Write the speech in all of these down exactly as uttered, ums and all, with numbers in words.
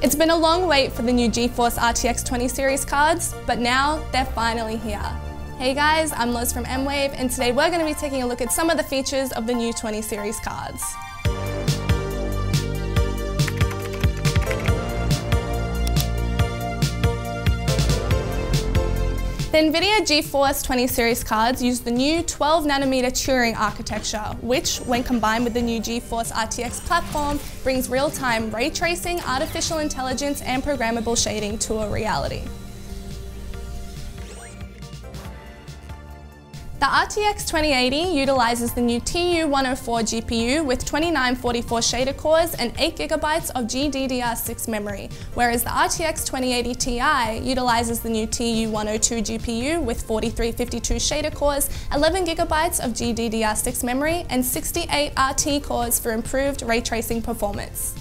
It's been a long wait for the new GeForce R T X twenty series cards, but now they're finally here. Hey guys, I'm Liz from Mwave, and today we're going to be taking a look at some of the features of the new twenty series cards. The NVIDIA GeForce twenty series cards use the new twelve nanometer Turing architecture, which, when combined with the new GeForce R T X platform, brings real-time ray tracing, artificial intelligence, and programmable shading to a reality. The R T X twenty eighty utilizes the new T U one oh four G P U with twenty-nine forty-four shader cores and eight gigabytes of G D D R six memory, whereas the R T X twenty eighty T I utilizes the new T U one oh two G P U with forty-three fifty-two shader cores, eleven gigabytes of G D D R six memory, and sixty-eight R T cores for improved ray tracing performance.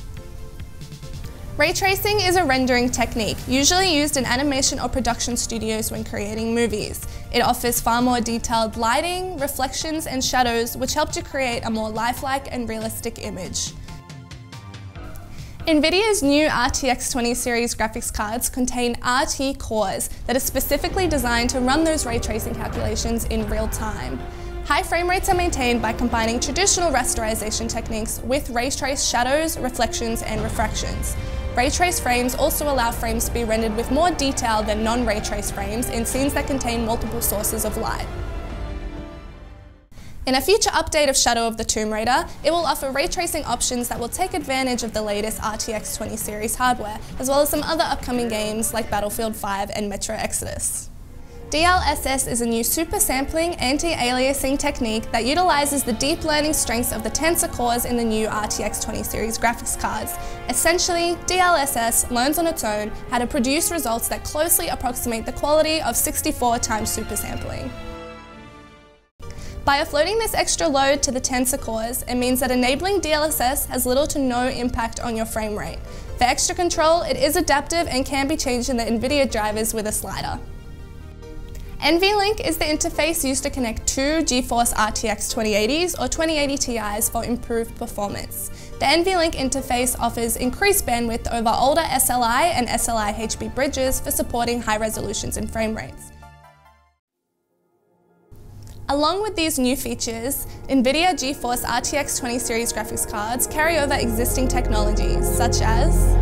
Ray tracing is a rendering technique, usually used in animation or production studios when creating movies. It offers far more detailed lighting, reflections, and shadows, which help to create a more lifelike and realistic image. NVIDIA's new R T X twenty series graphics cards contain R T cores that are specifically designed to run those ray tracing calculations in real time. High frame rates are maintained by combining traditional rasterization techniques with ray trace shadows, reflections, and refractions. Ray trace frames also allow frames to be rendered with more detail than non-ray trace frames in scenes that contain multiple sources of light. In a future update of Shadow of the Tomb Raider, it will offer ray tracing options that will take advantage of the latest R T X twenty series hardware, as well as some other upcoming games like Battlefield five and Metro Exodus. D L S S is a new super sampling anti-aliasing technique that utilizes the deep learning strengths of the Tensor Cores in the new R T X twenty series graphics cards. Essentially, D L S S learns on its own how to produce results that closely approximate the quality of sixty-four times super sampling. By offloading this extra load to the Tensor Cores, it means that enabling D L S S has little to no impact on your frame rate. For extra control, it is adaptive and can be changed in the NVIDIA drivers with a slider. NVLink is the interface used to connect two GeForce R T X twenty eighties or twenty eighty T Is for improved performance. The NVLink interface offers increased bandwidth over older S L I and S L I H B bridges for supporting high resolutions and frame rates. Along with these new features, NVIDIA GeForce R T X twenty series graphics cards carry over existing technologies such as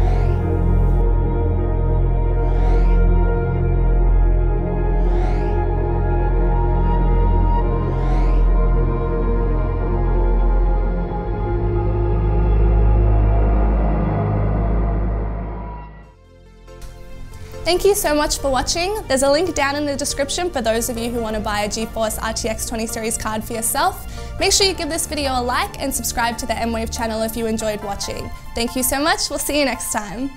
Thank you so much for watching. There's a link down in the description for those of you who want to buy a GeForce R T X twenty series card for yourself. Make sure you give this video a like and subscribe to the Mwave channel if you enjoyed watching. Thank you so much, we'll see you next time.